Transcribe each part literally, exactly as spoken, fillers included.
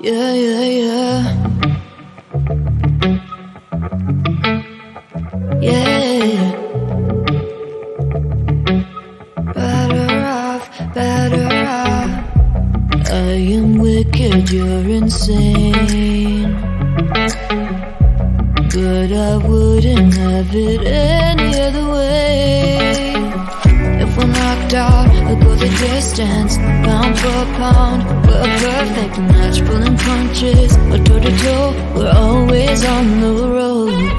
Yeah, yeah, yeah. Yeah. Better off, better off. I am wicked, you're insane. But I wouldn't have it any other way. If we're knocked out, I'll go the distance, pound for pound. We're a perfect match, pulling punches, or toe to toe. We're always on the road.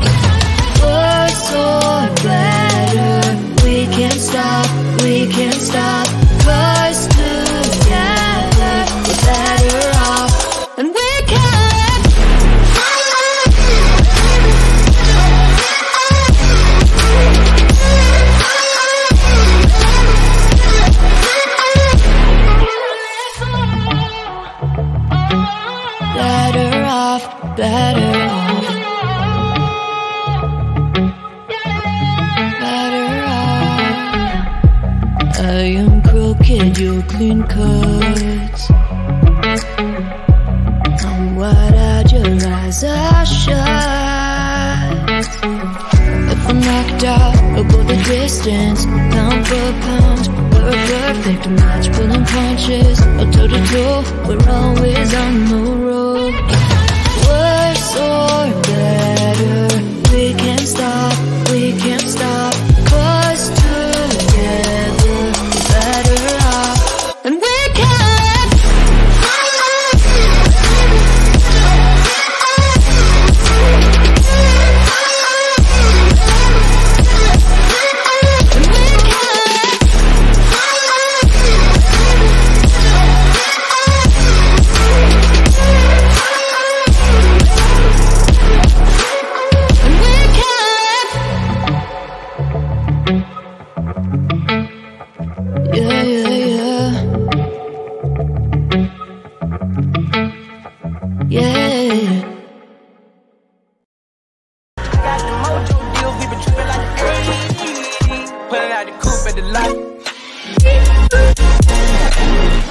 We're so better. We can't stop. We can't stop us together. We're better off, and we can. Better off, better off. Better off. I am crooked, you're clean cut. I'm wide-eyed, your eyes are shut. If I'm knocked out, I'll go the distance, pound for pound. We're a perfect match, pulling punches, or toe to toe. We're always on the road. Worse or better, we can't stop, we can't stop. 'Cause together, we're better off, and we can. Pulling out the coupe at the light.